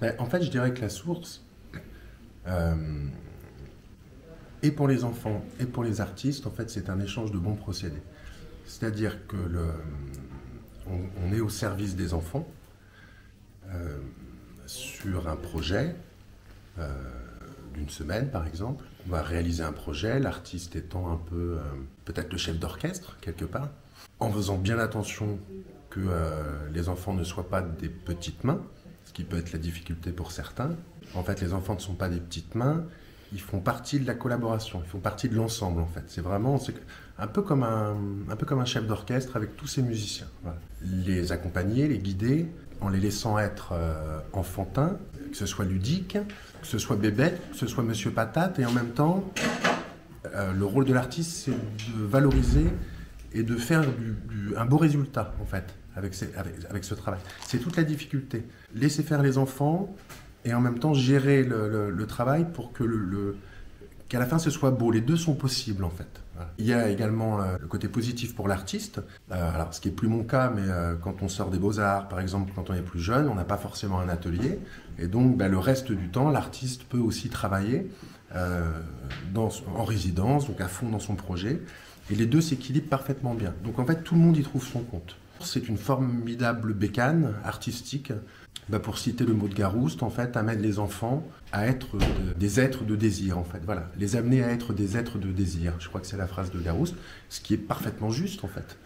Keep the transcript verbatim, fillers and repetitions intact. Ben, en fait, je dirais que la source, euh, et pour les enfants et pour les artistes, en fait, c'est un échange de bons procédés. C'est-à-dire que le, on, on est au service des enfants euh, sur un projet euh, d'une semaine, par exemple. On va réaliser un projet, l'artiste étant un peu euh, peut-être le chef d'orchestre, quelque part, en faisant bien attention que euh, les enfants ne soient pas des petites mains, ce qui peut être la difficulté pour certains. En fait, les enfants ne sont pas des petites mains, ils font partie de la collaboration, ils font partie de l'ensemble, en fait. C'est vraiment un peu comme un, un peu comme un chef d'orchestre avec tous ses musiciens. Voilà. Les accompagner, les guider, en les laissant être euh, enfantins, que ce soit ludique, que ce soit bébête, que ce soit Monsieur Patate, et en même temps, euh, le rôle de l'artiste, c'est de valoriser et de faire du, du, un beau résultat, en fait, avec, ces, avec, avec ce travail. C'est toute la difficulté. Laisser faire les enfants, et en même temps gérer le, le, le travail pour que le, le, qu'à la fin ce soit beau. Les deux sont possibles en fait. Voilà. Il y a également euh, le côté positif pour l'artiste. Euh, alors ce qui n'est plus mon cas, mais euh, quand on sort des beaux-arts, par exemple quand on est plus jeune, on n'a pas forcément un atelier. Et donc ben, le reste du temps, l'artiste peut aussi travailler euh, dans, en résidence, donc à fond dans son projet. Et les deux s'équilibrent parfaitement bien. Donc en fait tout le monde y trouve son compte. C'est une formidable bécane artistique. Bah pour citer le mot de Garouste, en fait, amène les enfants à être de, des êtres de désir, en fait. Voilà, les amener à être des êtres de désir. Je crois que c'est la phrase de Garouste, ce qui est parfaitement juste, en fait.